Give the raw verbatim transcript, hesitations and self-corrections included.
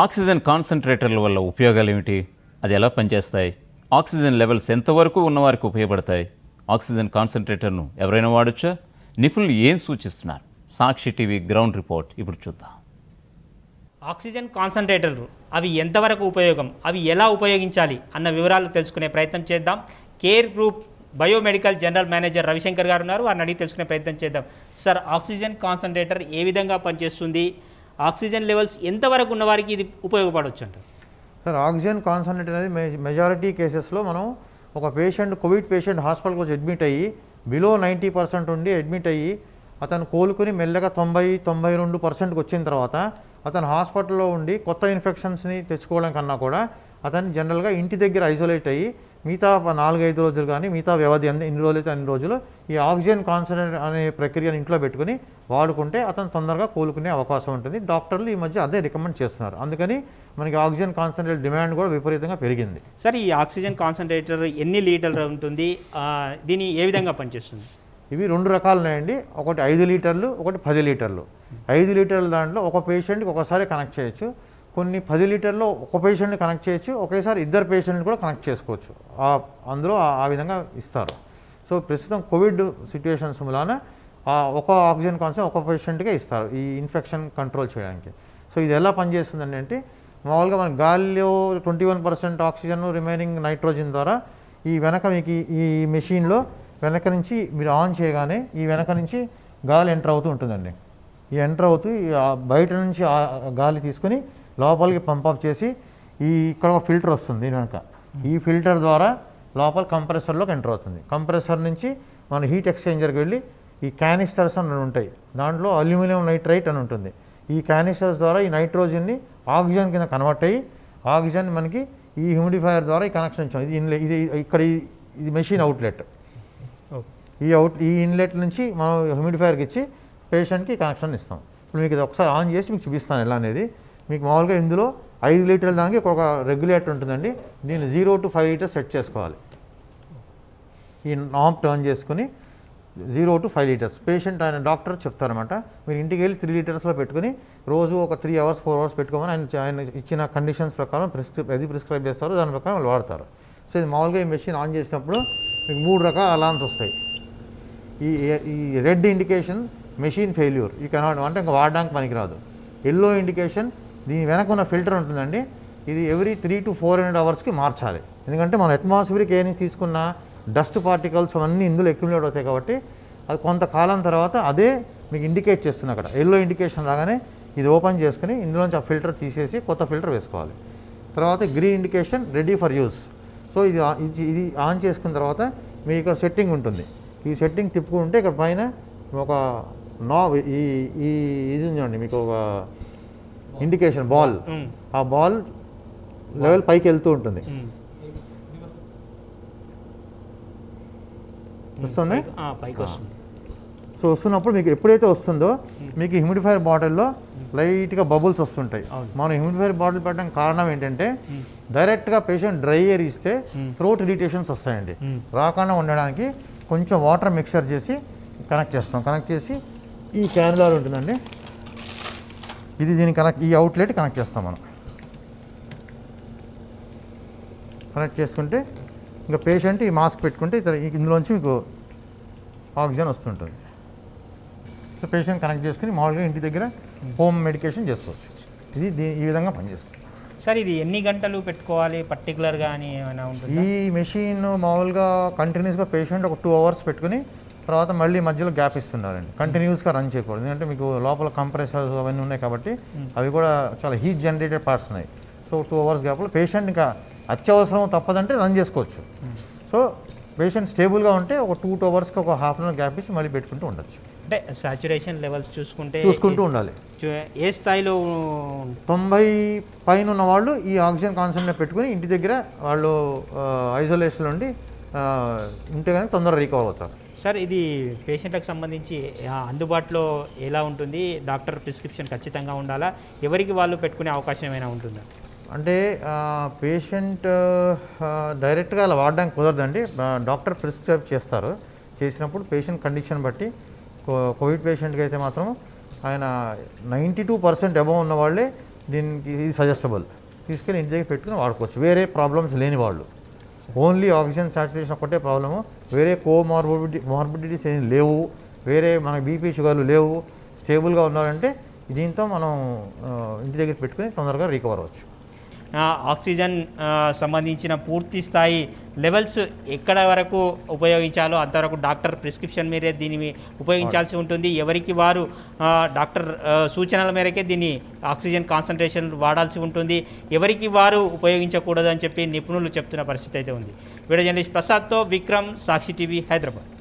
Oxygen కాన్సంట్రేటర్ల వల్ల ఉపయోగాలు ఏమిటి, అది ఎలా పనిచేస్తాయి, ఆక్సిజన్ లెవెల్స్ ఎంతవరకు ఉన్నవారికి ఉపయోగపడతాయి, ఆక్సిజన్ కాన్సంట్రేటర్ను ఎవరైనా వాడొచ్చా, నిపుణులు ఏం సూచిస్తున్నారు? సాక్షి టీవీ గ్రౌండ్ రిపోర్ట్ ఇప్పుడు చూద్దాం. ఆక్సిజన్ కాన్సంట్రేటర్లు అవి ఎంతవరకు ఉపయోగం, అవి ఎలా ఉపయోగించాలి అన్న వివరాలు తెలుసుకునే ప్రయత్నం చేద్దాం. Care group biomedical general manager Ravishankar గారు ఉన్నారు, వారిని అడిగి తెలుసుకునే ప్రయత్నం చేద్దాం. సార్, ఆక్సిజన్ కాన్సంట్రేటర్ ఏ విధంగా పనిచేస్తుంది, ఆక్సిజన్ లెవెల్స్ ఎంతవరకు ఉన్నవారికి ఇది ఉపయోగపడవచ్చు అంటారు? సార్, ఆక్సిజన్ కాన్సంట్రేటర్ అనేది మెజారిటీ కేసెస్లో మనం ఒక పేషెంట్, కోవిడ్ పేషెంట్ హాస్పిటల్కి వచ్చి అడ్మిట్ అయ్యి బిలో నైంటీ పర్సెంట్ ఉండి అడ్మిట్ అయ్యి అతను కోలుకుని మెల్లగా తొంభై తొంభై రెండు పర్సెంట్కి వచ్చిన తర్వాత అతను హాస్పిటల్లో ఉండి కొత్త ఇన్ఫెక్షన్స్ని తెచ్చుకోవడం కన్నా కూడా అతను జనరల్గా ఇంటి దగ్గర ఐసోలేట్ అయ్యి మిగతా నాలుగైదు రోజులు కానీ మిగతా వ్యవధి అంత ఎన్ని రోజులైతే అన్ని రోజులు ఈ ఆక్సిజన్ కాన్సంట్రేటర్ అనే ప్రక్రియను ఇంట్లో పెట్టుకుని వాడుకుంటే అతను తొందరగా కోలుకునే అవకాశం ఉంటుంది. డాక్టర్లు ఈ మధ్య అదే రికమెండ్ చేస్తున్నారు, అందుకని మనకి ఆక్సిజన్ కాన్సంట్రేటర్ డిమాండ్ కూడా విపరీతంగా పెరిగింది. సార్, ఈ ఆక్సిజన్ కాన్సంట్రేటర్ ఎన్ని లీటర్లు ఉంటుంది, దీని ఏ విధంగా పనిచేస్తుంది? ఇవి రెండు రకాలున్నాయండి, ఒకటి ఐదు లీటర్లు, ఒకటి పది లీటర్లు. ఐదు లీటర్ల దాంట్లో ఒక పేషెంట్కి ఒకసారి కనెక్ట్ చేయొచ్చు, కొన్ని పది లీటర్లో ఒక పేషెంట్ని కనెక్ట్ చేయొచ్చు, ఒకేసారి ఇద్దరు పేషెంట్ని కూడా కనెక్ట్ చేసుకోవచ్చు. అందులో ఆ విధంగా ఇస్తారు. సో ప్రస్తుతం కోవిడ్ సిచ్యువేషన్స్ వలన ఒక ఆక్సిజన్ కాన్సంట్రేటర్ ఒక పేషెంట్కే ఇస్తారు ఈ ఇన్ఫెక్షన్ కంట్రోల్ చేయడానికి. సో ఇది ఎలా పనిచేస్తుందండి అంటే, మామూలుగా మన గాలిలో twenty one percent oxygen remaining nitrogen ద్వారా ఈ వెనక మీకు ఈ మెషిన్లో వెనక నుంచి మీరు ఆన్ చేయగానే ఈ వెనక నుంచి గాలి ఎంటర్ అవుతూ ఉంటుందండి. ఈ ఎంటర్ అవుతూ బయట నుంచి గాలి తీసుకుని లోపలికి పంపప్ చేసి ఈ ఇక్కడ ఒక ఫిల్టర్ వస్తుంది కనుక ఈ ఫిల్టర్ ద్వారా లోపల కంప్రెసర్లోకి ఎంటర్ అవుతుంది. కంప్రెసర్ నుంచి మన హీట్ ఎక్స్చేంజర్కి వెళ్ళి ఈ క్యానిస్టర్స్ అని ఉంటాయి, దాంట్లో అల్యూమినియం నైట్రైట్ అని ఉంటుంది. ఈ క్యానిస్టర్స్ ద్వారా ఈ నైట్రోజన్ని ఆక్సిజన్ కింద కన్వర్ట్ అయ్యి ఆక్సిజన్ మనకి ఈ హ్యూమిడిఫైయర్ ద్వారా ఈ కనెక్షన్ ఇచ్చాం. ఇది ఇన్లెట్, ఇది ఇక్కడ ఇది మెషిన్ అవుట్లెట్. ఈ అవుట్ ఈ ఇన్లెట్ నుంచి మనం హ్యూమిడిఫైయర్కి ఇచ్చి పేషెంట్కి కనెక్షన్ ఇస్తాం. ఇప్పుడు మీకు ఇది ఒకసారి ఆన్ చేసి మీకు చూపిస్తాను ఎలా అనేది. మీకు మామూలుగా ఇందులో ఐదు లీటర్ల దానికి ఒక రెగ్యులేటర్ ఉంటుందండి, దీన్ని zero to five litres set చేసుకోవాలి. ఈ నాబ్ టర్న్ చేసుకుని zero to five litres patient ఆయన డాక్టర్ చెప్తారనమాట. మీరు ఇంటికి వెళ్ళి త్రీ లీటర్స్లో పెట్టుకుని రోజు ఒక త్రీ అవర్స్ ఫోర్ అవర్స్ పెట్టుకోమని ఆయన ఆయన ఇచ్చిన కండిషన్స్ ప్రకారం ప్రిస్క్రి అది ప్రిస్క్రైబ్ చేస్తారు, దాని ప్రకారం వాళ్ళు వాడతారు. సో ఇది మామూలుగా ఈ మెషిన్ ఆన్ చేసినప్పుడు మీకు మూడు రకాల అలామ్స్ వస్తాయి. ఈ ఈ రెడ్ ఇండికేషన్ మెషిన్ ఫెయిల్యూర్, ఈ కెనాట్ అంటే ఇంకా వాడడానికి పనికిరాదు. ఎల్లో ఇండికేషన్ దీని వెనక ఉన్న ఫిల్టర్ ఉంటుందండి, ఇది every three to four hundred అవర్స్కి మార్చాలి, ఎందుకంటే మనం అట్మాస్ఫియర్కి ఏం తీసుకున్న డస్ట్ పార్టికల్స్ అవన్నీ ఇందులో అక్యుములేట్ అవుతాయి కాబట్టి అది కొంతకాలం తర్వాత అదే మీకు ఇండికేట్ చేస్తుంది. అక్కడ ఎల్లో ఇండికేషన్ రాగానే ఇది ఓపెన్ చేసుకుని ఇందులోంచి ఆ ఫిల్టర్ తీసేసి కొత్త ఫిల్టర్ వేసుకోవాలి. తర్వాత green indication ready for use. So ఇది ఇది ఆన్ చేసుకున్న తర్వాత మీకు ఇక్కడ సెట్టింగ్ ఉంటుంది, ఈ సెట్టింగ్ తిప్పుకుంటే ఇక్కడ పైన ఒక నాబ్ ఈ ఈ ఇది ఉందండి మీకు ఒక ఇండికేషన్ బాల్, ఆ బాల్ లెవెల్ పైకి వెళ్తూ ఉంటుంది. వస్తుంది, సో వస్తున్నప్పుడు మీకు ఎప్పుడైతే వస్తుందో మీకు హ్యూమిడిఫైర్ బాటిల్లో లైట్గా బబుల్స్ వస్తుంటాయి. మనం హ్యూమిడిఫైర్ బాటిల్ పెట్టడానికి కారణం ఏంటంటే డైరెక్ట్గా పేషెంట్ డ్రై ఎయిర్ ఇస్తే థ్రోట్ ఇరిటేషన్స్ వస్తాయండి, రాకుండా ఉండడానికి కొంచెం వాటర్ మిక్సర్ చేసి కనెక్ట్ చేస్తాం. కనెక్ట్ చేసి ఈ క్యాన్యులార్ ఉంటుందండి, ఇది దీన్ని కనెక్ట్ ఈ అవుట్లెట్ కనెక్ట్ చేస్తాం మనం. కనెక్ట్ చేసుకుంటే ఇంకా పేషెంట్ ఈ మాస్క్ పెట్టుకుంటే ఇందులోంచి మీకు ఆక్సిజన్ వస్తుంటుంది. సో పేషెంట్ కనెక్ట్ చేసుకుని మామూలుగా ఇంటి దగ్గర హోమ్ మెడికేషన్ చేసుకోవచ్చు. ఇది దీని ఈ విధంగా పనిచేస్తుంది. సార్, ఇది ఎన్ని గంటలు పెట్టుకోవాలి పర్టికులర్గా అని ఏమైనా ఉంటుంది? ఈ మెషిన్ మామూలుగా కంటిన్యూస్గా పేషెంట్ ఒక టూ అవర్స్ పెట్టుకుని తర్వాత మళ్ళీ మధ్యలో గ్యాప్ ఇస్తున్నారండి, కంటిన్యూస్గా రన్ చేయకూడదు, ఎందుకంటే మీకు లోపల కంప్రెసర్స్ అవన్నీ ఉన్నాయి కాబట్టి అవి కూడా చాలా హీట్ జనరేటెడ్ పార్ట్స్ ఉన్నాయి. సో టూ అవర్స్ గ్యాప్లో పేషెంట్ ఇంకా అత్యవసరం తప్పదంటే రన్ చేసుకోవచ్చు. సో పేషెంట్ స్టేబుల్గా ఉంటే ఒక టూ టూ అవర్స్కి ఒక హాఫ్ అన్ అవర్ గ్యాప్ ఇచ్చి మళ్ళీ పెట్టుకుంటూ ఉండొచ్చు. అంటే సాచురేషన్ లెవెల్స్ చూసుకుంటే చూసుకుంటూ ఉండాలి. ఏ స్థాయిలో తొంభై పైన ఉన్న వాళ్ళు ఈ ఆక్సిజన్ కాన్సంట్రేటర్ పెట్టుకుని ఇంటి దగ్గర వాళ్ళు ఐసోలేషన్లో ఉండి ఉంటే కానీ తొందరగా రికవర్ అవుతారు. సార్, ఇది పేషెంట్లకు సంబంధించి అందుబాటులో ఎలా ఉంటుంది? డాక్టర్ ప్రిస్క్రిప్షన్ ఖచ్చితంగా ఉండాలా? ఎవరికి వాళ్ళు పెట్టుకునే అవకాశం ఏమైనా ఉంటుందా? అంటే పేషెంట్ డైరెక్ట్గా అలా వాడడానికి కుదరదండి, డాక్టర్ ప్రిస్క్రైబ్ చేస్తారు. చేసినప్పుడు పేషెంట్ కండిషన్ బట్టి కోవిడ్ పేషెంట్కి అయితే మాత్రం ఆయన నైంటీ టూ పర్సెంట్ అబవ్ ఉన్న వాళ్ళే దీనికి ఇది సజెస్టబుల్ తీసుకెళ్ళి ఇంటి దగ్గర పెట్టుకుని వాడుకోవచ్చు. వేరే ప్రాబ్లమ్స్ లేని వాళ్ళు ఓన్లీ ఆక్సిజన్ సాచురేషన్ ఒకటే ప్రాబ్లము, వేరే కోమార్బిడిటీ మార్బిడిటీస్ ఏం లేవు, వేరే మనకి బీపీ షుగర్లు లేవు, స్టేబుల్గా ఉన్నారంటే దీంతో మనం ఇంటి దగ్గర పెట్టుకుని తొందరగా రికవర్ అవ్వచ్చు. ఆక్సిజన్ సంబంధించిన పూర్తి స్థాయి లెవెల్స్ ఎక్కడ వరకు ఉపయోగించాలో అంతవరకు డాక్టర్ ప్రిస్క్రిప్షన్ మేరే దీన్ని ఉపయోగించాల్సి ఉంటుంది. ఎవరికి వారు డాక్టర్ సూచనల మేరకే దీన్ని ఆక్సిజన్ కాన్సంట్రేషన్ వాడాల్సి ఉంటుంది. ఎవరికి వారు ఉపయోగించకూడదని చెప్పి నిపుణులు చెప్తున్న పరిస్థితి అయితే ఉంది. వీడియో జర్నలిస్ట్ ప్రసాద్తో విక్రమ్, సాక్షి టీవీ, హైదరాబాద్.